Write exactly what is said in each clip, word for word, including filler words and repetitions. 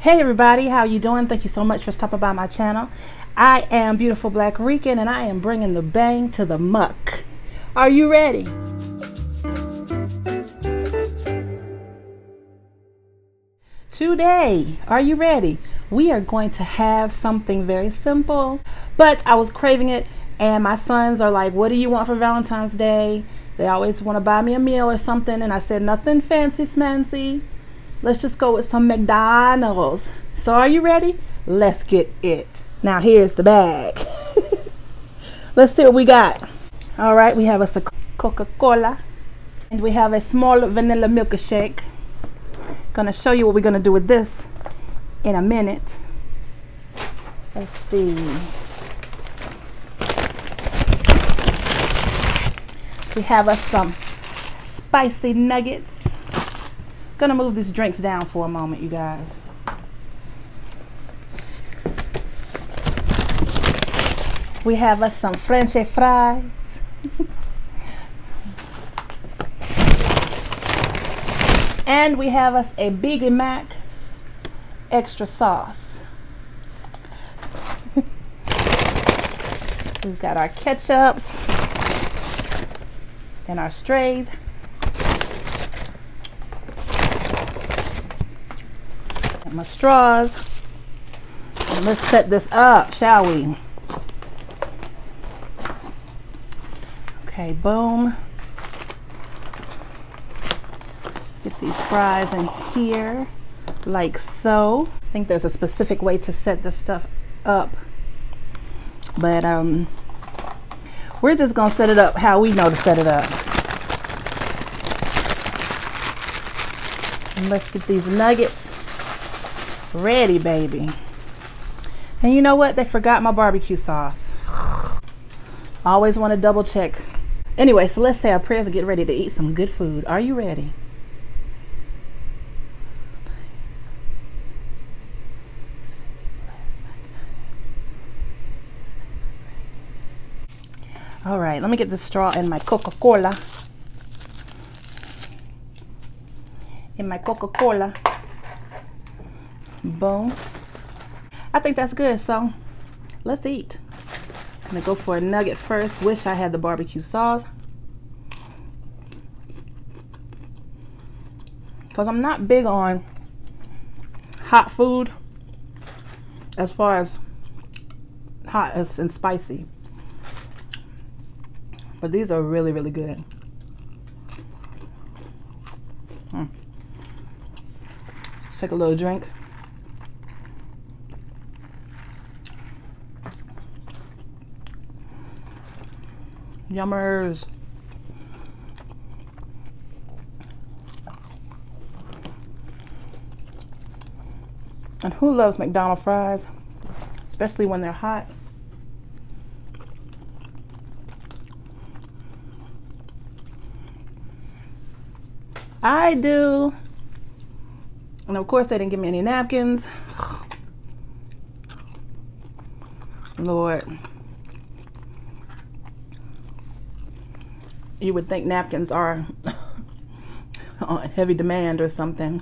Hey everybody, how you doing? Thank you so much for stopping by my channel. I am Beautiful Black Rican and I am bringing the bang to the muck. Are you ready? Today, are you ready? We are going to have something very simple, but I was craving it and my sons are like, what do you want for Valentine's Day? They always want to buy me a meal or something and I said, nothing fancy smancy. Let's just go with some McDonald's. So are you ready? Let's get it. Now here's the bag. Let's see what we got. All right, we have a Coca-Cola and we have a small vanilla milkshake. Gonna show you what we're gonna do with this in a minute. Let's see. We have us some spicy nuggets. Gonna move these drinks down for a moment, you guys. We have us some French fries. And we have us a Big Mac extra sauce. We've got our ketchups and our strays. My straws, and let's set this up, shall we? Okay, boom. Get these fries in here like so. I think there's a specific way to set this stuff up, but um we're just gonna set it up how we know to set it up. And let's get these nuggets ready, baby. And you know what, they forgot my barbecue sauce. Always want to double check. Anyway, so let's say our prayers and get ready to eat some good food. Are you ready? All right, let me get the straw in my Coca-Cola. In my Coca-Cola. Boom. I think that's good, so let's eat. I'm gonna go for a nugget first. Wish I had the barbecue sauce, because I'm not big on hot food as far as hot as and spicy, but these are really really good. Mm. Let's take a little drink. Yummers. And who loves McDonald's fries, especially when they're hot? I do. And of course they didn't give me any napkins. Lord. You would think napkins are on heavy demand or something.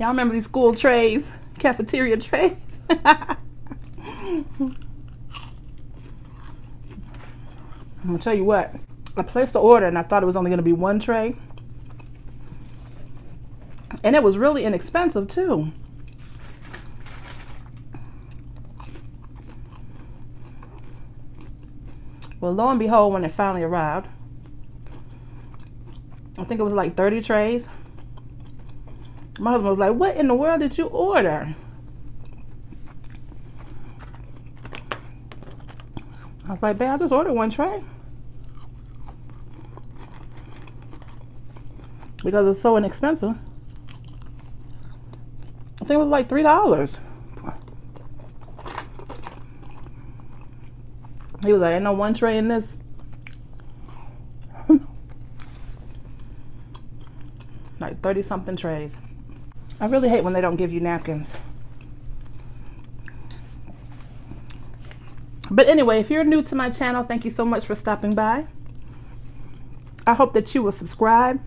Y'all remember these school trays, cafeteria trays? I'm gonna tell you what, I placed the order and I thought it was only gonna be one tray. And it was really inexpensive too. Well, lo and behold, when it finally arrived, I think it was like thirty trays. My husband was like, what in the world did you order? I was like, babe, I just ordered one tray. Because it's so inexpensive. I think it was like three dollars. He was like, ain't no one tray in this. Like thirty something trays. I really hate when they don't give you napkins. But anyway, if you're new to my channel, thank you so much for stopping by. I hope that you will subscribe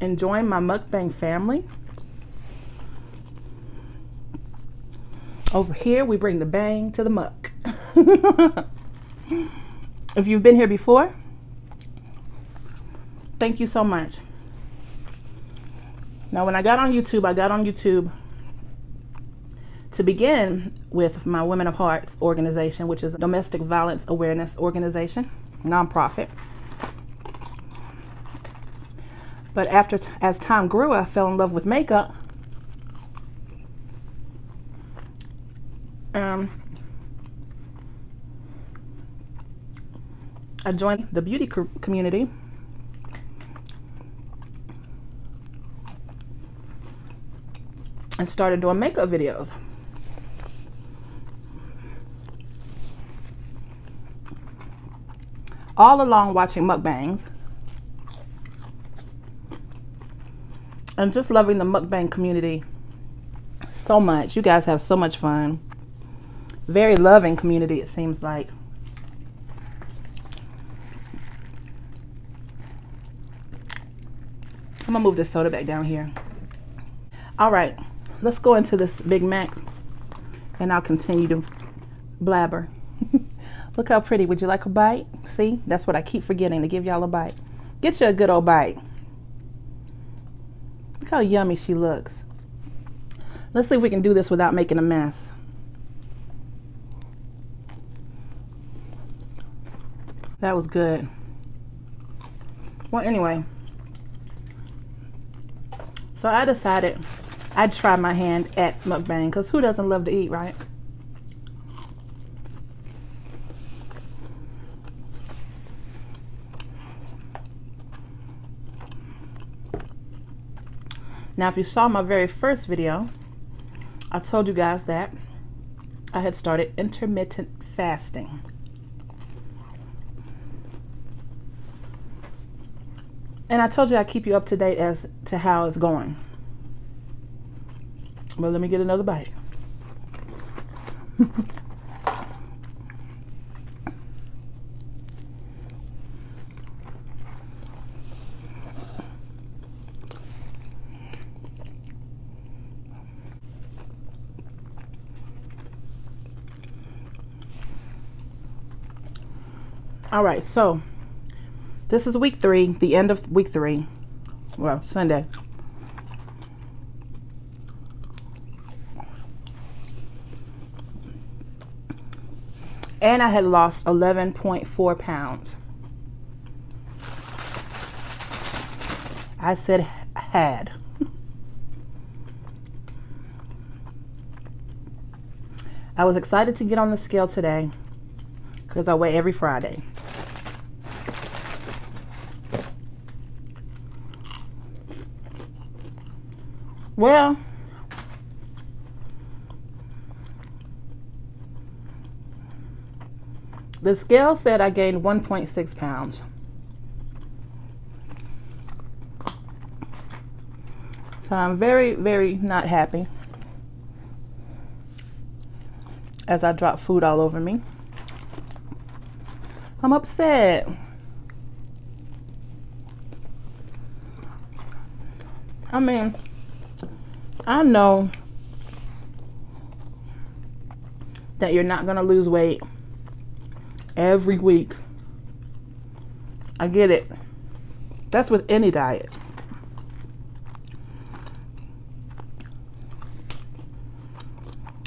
and join my mukbang family. Over here, we bring the bang to the muk. If you've been here before, thank you so much. Now, when I got on YouTube, I got on YouTube to begin with my Women of Hearts organization, which is a domestic violence awareness organization, nonprofit. But after, t as time grew, I fell in love with makeup. Um, I joined the beauty co community. And started doing makeup videos. All along watching mukbangs and just loving the mukbang community so much. You guys have so much fun. Very loving community, it seems like. I'm gonna move this soda back down here. All right, let's go into this Big Mac and I'll continue to blabber. Look how pretty. Would you like a bite? See, that's what I keep forgetting, to give y'all a bite. Get you a good old bite. Look how yummy she looks. Let's see if we can do this without making a mess. That was good. Well, anyway. So I decided I'd try my hand at mukbang, because who doesn't love to eat, right? Now, if you saw my very first video, I told you guys that I had started intermittent fasting. And I told you I keep you up to date as to how it's going. Well, let me get another bite. All right, so this is week three, the end of week three. Well, Sunday. And I had lost eleven point four pounds. I said had. I was excited to get on the scale today, because I weigh every Friday. Well, the scale said I gained one point six pounds. So I'm very, very not happy as I drop food all over me. I'm upset. I mean, I know that you're not going to lose weight every week. I get it. That's with any diet.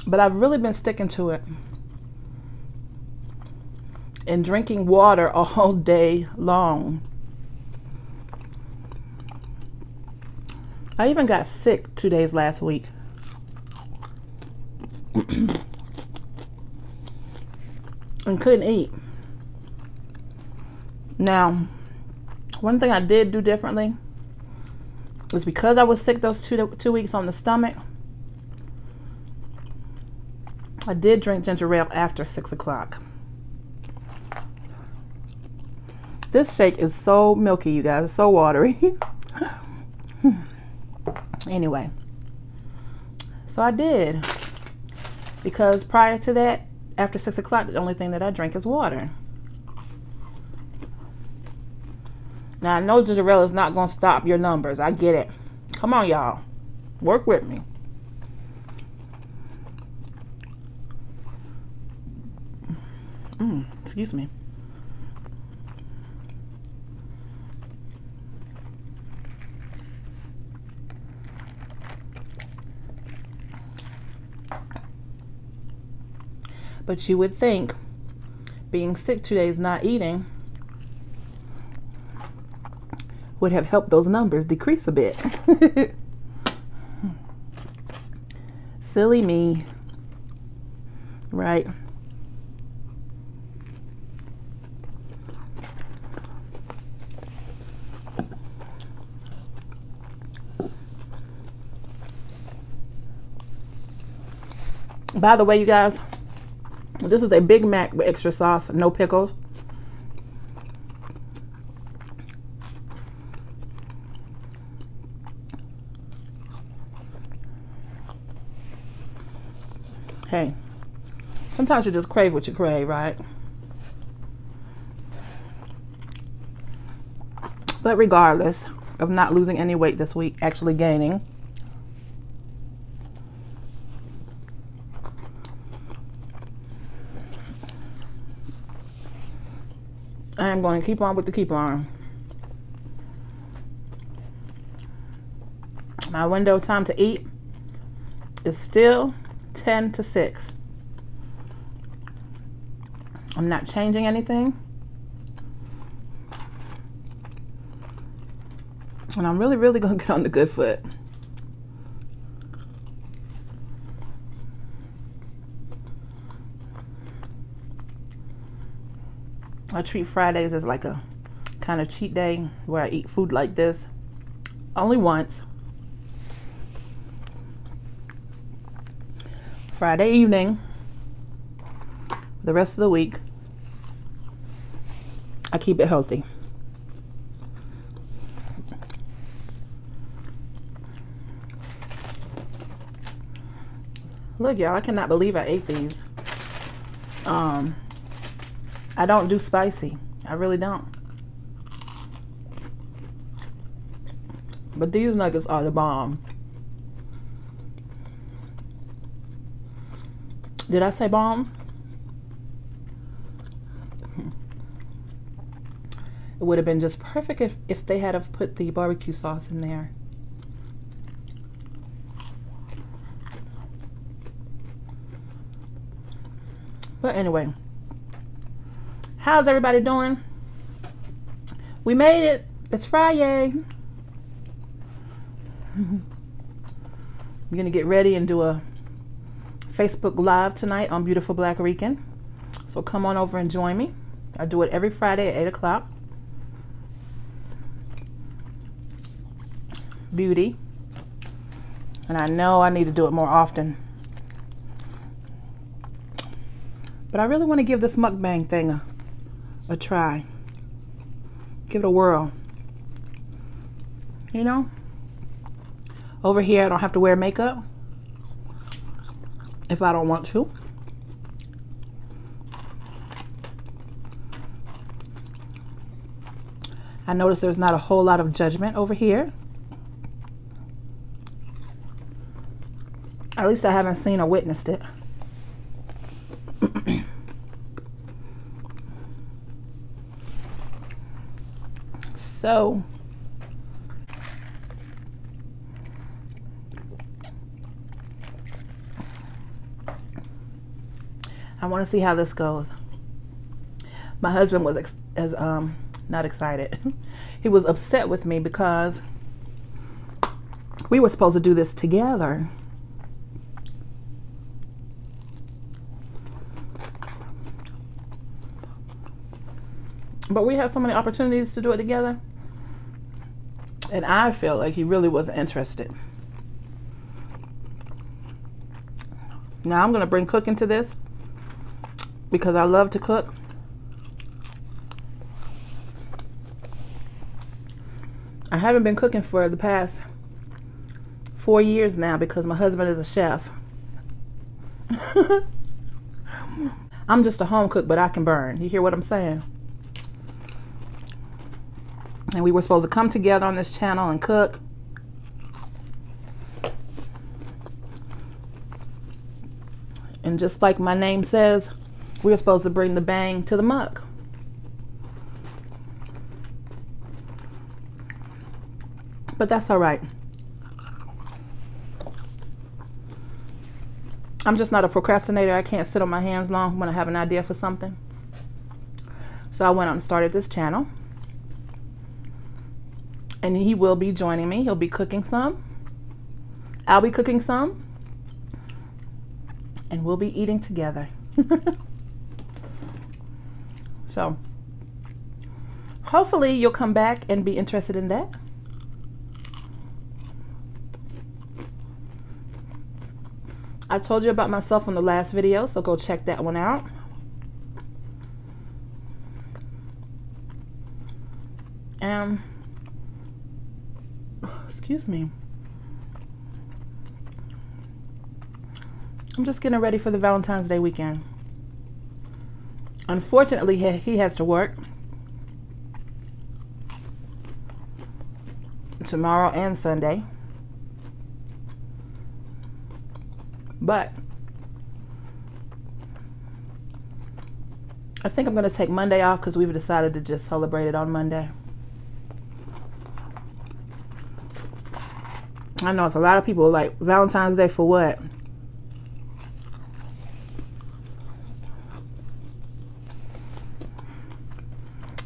But I've really been sticking to it. And drinking water all day long. I even got sick two days last week. And couldn't eat. Now, one thing I did do differently was, because I was sick those two, two weeks on the stomach, I did drink ginger ale after six o'clock. This shake is so milky, you guys. It's so watery. Anyway, so I did, because prior to that, after six o'clock, the only thing that I drink is water. Now, I know Gingerella is not going to stop your numbers. I get it. Come on, y'all. Work with me. Mm, excuse me. But you would think being sick two days not eating would have helped those numbers decrease a bit. Silly me, right? By the way, you guys, this is a Big Mac with extra sauce, no pickles. Hey, sometimes you just crave what you crave, right? But regardless of not losing any weight this week, actually gaining, I am going to keep on with the keep on. My window time to eat is still ten to six. I'm not changing anything. And I'm really, really going to get on the good foot. I treat Fridays as like a kind of cheat day where I eat food like this only once. Friday evening, the rest of the week, I keep it healthy. Look, y'all, I cannot believe I ate these. Um, I don't do spicy. I really don't. But these nuggets are the bomb. Did I say bomb? It would have been just perfect if, if they had have put the barbecue sauce in there. But anyway, how's everybody doing? We made it. It's Friday. I'm gonna get ready and do a Facebook Live tonight on Beautiful Black Rican. So come on over and join me. I do it every Friday at eight o'clock. Beauty. And I know I need to do it more often. But I really want to give this mukbang thing a, a try. Give it a whirl. You know? Over here I don't have to wear makeup if I don't want to. I notice there's not a whole lot of judgment over here. At least I haven't seen or witnessed it. So I want to see how this goes. My husband was ex as um not excited. He was upset with me because we were supposed to do this together. But we have so many opportunities to do it together. And I feel like he really wasn't interested. Now I'm going to bring cooking to this, because I love to cook. I haven't been cooking for the past four years now because my husband is a chef. I'm just a home cook, but I can burn. You hear what I'm saying? And we were supposed to come together on this channel and cook. And just like my name says, we were supposed to bring the bang to the muk. But that's all right. I'm just not a procrastinator. I can't sit on my hands long when I have an idea for something. So I went out and started this channel. And he will be joining me. He'll be cooking some. I'll be cooking some. And we'll be eating together. So hopefully you'll come back and be interested in that. I told you about myself on the last video, so go check that one out. Um, excuse me. I'm just getting ready for the Valentine's Day weekend. Unfortunately, he has to work tomorrow and Sunday. But I think I'm going to take Monday off because we've decided to just celebrate it on Monday. I know it's a lot of people like, Valentine's Day for what?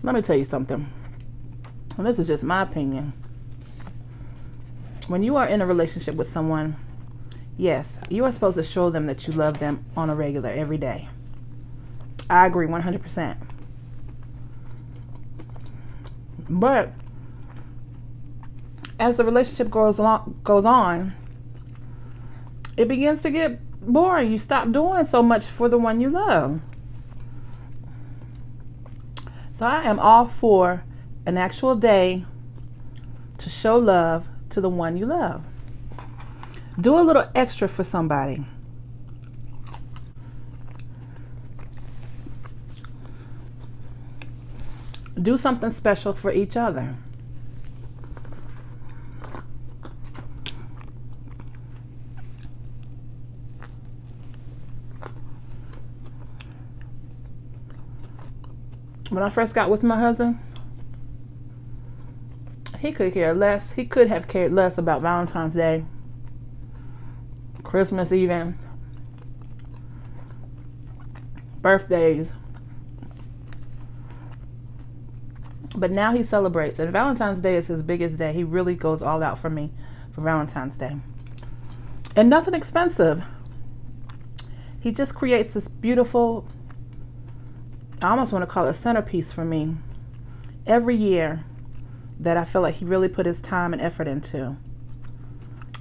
Let me tell you something. And this is just my opinion. When you are in a relationship with someone, yes, you are supposed to show them that you love them on a regular, every day. I agree one hundred percent. But as the relationship goes on, goes on, it begins to get boring. You stop doing so much for the one you love. So I am all for an actual day to show love to the one you love. Do a little extra for somebody. Do something special for each other. When I first got with my husband, he could care less. He could have cared less about Valentine's Day, Christmas even, birthdays. But now he celebrates, and Valentine's Day is his biggest day. He really goes all out for me for Valentine's Day. And nothing expensive. He just creates this beautiful, I almost want to call it a centerpiece for me, every year that I feel like he really put his time and effort into.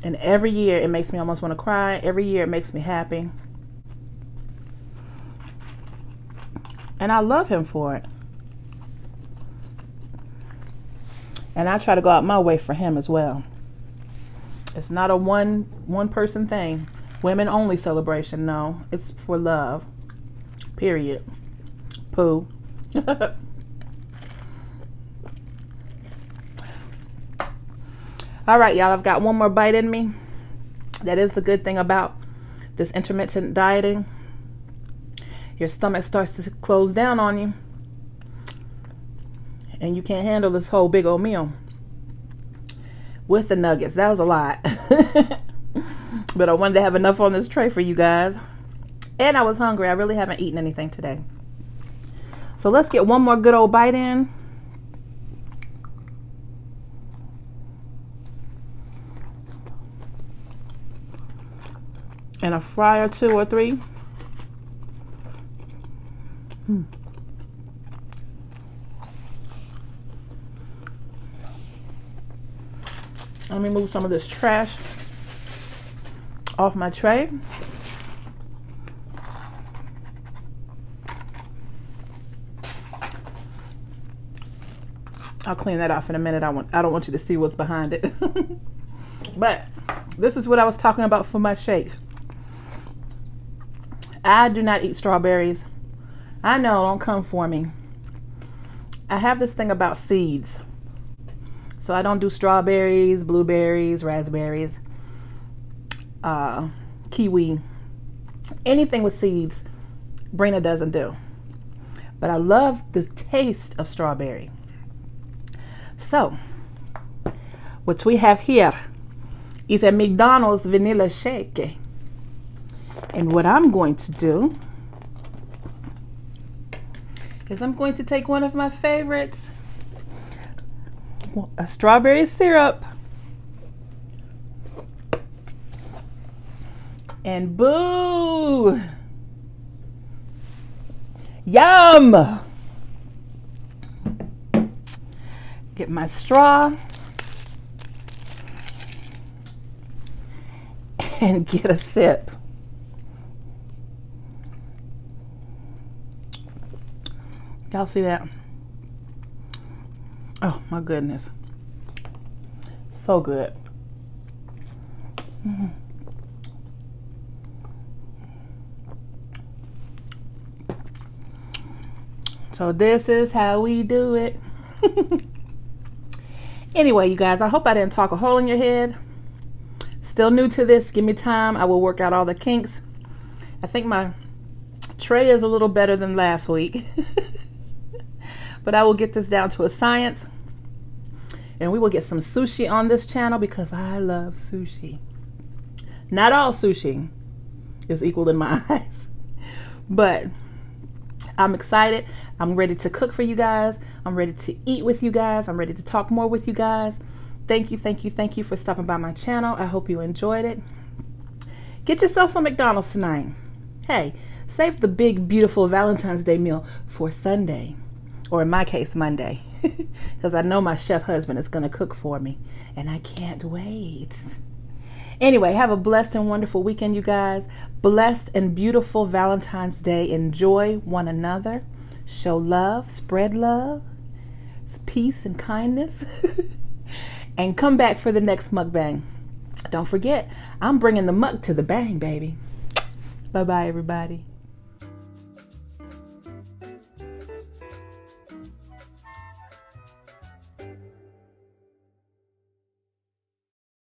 And every year it makes me almost want to cry. Every year it makes me happy. And I love him for it. And I try to go out my way for him as well. It's not a one one person thing. Women only celebration, no. It's for love. Period. Poo. All right, y'all, I've got one more bite in me. That is the good thing about this intermittent dieting. Your stomach starts to close down on you. And you can't handle this whole big old meal. With the nuggets, that was a lot. But I wanted to have enough on this tray for you guys. And I was hungry. I really haven't eaten anything today. So let's get one more good old bite in. And a fry or two or three. Hmm. Let me move some of this trash off my tray. I'll clean that off in a minute. I want I don't want you to see what's behind it. But this is what I was talking about for my shake. I do not eat strawberries. I know, don't come for me. I have this thing about seeds. So I don't do strawberries, blueberries, raspberries, uh, kiwi, anything with seeds. Brina doesn't do, but I love the taste of strawberry. So what we have here is a McDonald's vanilla shake. And what I'm going to do is I'm going to take one of my favorites, a strawberry syrup, and boo! Yum! Get my straw and get a sip. Y'all see that? Oh my goodness. So good. Mm-hmm. So this is how we do it. Anyway, you guys, I hope I didn't talk a hole in your head. Still new to this. Give me time. I will work out all the kinks. I think my tray is a little better than last week. But I will get this down to a science, and we will get some sushi on this channel because I love sushi. Not all sushi is equal in my eyes, but I'm excited. I'm ready to cook for you guys. I'm ready to eat with you guys. I'm ready to talk more with you guys. Thank you, thank you, thank you for stopping by my channel. I hope you enjoyed it. Get yourself some McDonald's tonight. Hey, save the big, beautiful Valentine's Day meal for Sunday. Or in my case, Monday, because I know my chef husband is going to cook for me, and I can't wait. Anyway, have a blessed and wonderful weekend, you guys. Blessed and beautiful Valentine's Day. Enjoy one another. Show love. Spread love. It's peace and kindness. And come back for the next mukbang. Don't forget, I'm bringing the muk to the bang, baby. Bye-bye, everybody.